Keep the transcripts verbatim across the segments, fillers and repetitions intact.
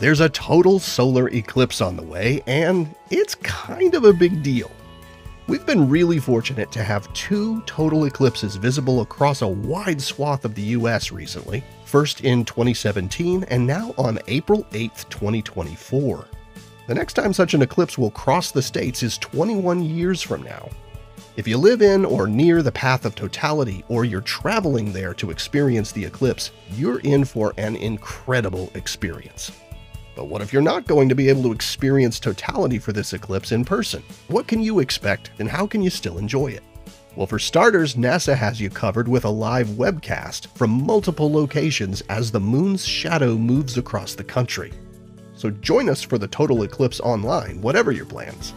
There's a total solar eclipse on the way, and it's kind of a big deal. We've been really fortunate to have two total eclipses visible across a wide swath of the U S recently, first in twenty seventeen and now on April eighth, twenty twenty-four. The next time such an eclipse will cross the states is twenty-one years from now. If you live in or near the path of totality, or you're traveling there to experience the eclipse, you're in for an incredible experience. But what if you're not going to be able to experience totality for this eclipse in person? What can you expect, and how can you still enjoy it? Well, for starters, NASA has you covered with a live webcast from multiple locations as the moon's shadow moves across the country. So join us for the total eclipse online, whatever your plans.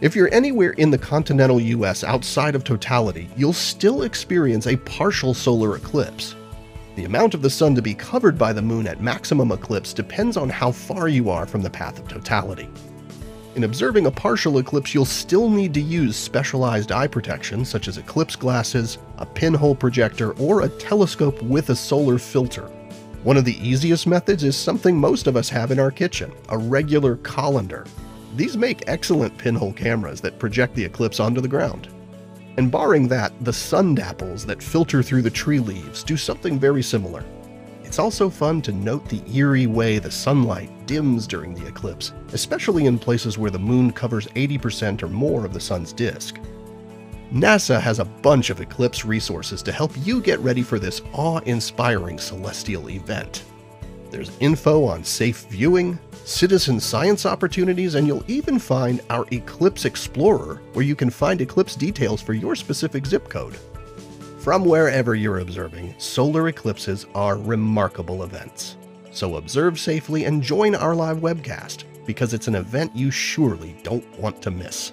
If you're anywhere in the continental U S outside of totality, you'll still experience a partial solar eclipse. The amount of the sun to be covered by the moon at maximum eclipse depends on how far you are from the path of totality. In observing a partial eclipse, you'll still need to use specialized eye protection such as eclipse glasses, a pinhole projector, or a telescope with a solar filter. One of the easiest methods is something most of us have in our kitchen, a regular colander. These make excellent pinhole cameras that project the eclipse onto the ground. And barring that, the sundapples that filter through the tree leaves do something very similar. It's also fun to note the eerie way the sunlight dims during the eclipse, especially in places where the moon covers eighty percent or more of the sun's disk. NASA has a bunch of eclipse resources to help you get ready for this awe-inspiring celestial event. There's info on safe viewing, citizen science opportunities, and you'll even find our Eclipse Explorer, where you can find eclipse details for your specific zip code. From wherever you're observing, solar eclipses are remarkable events. So observe safely and join our live webcast, because it's an event you surely don't want to miss.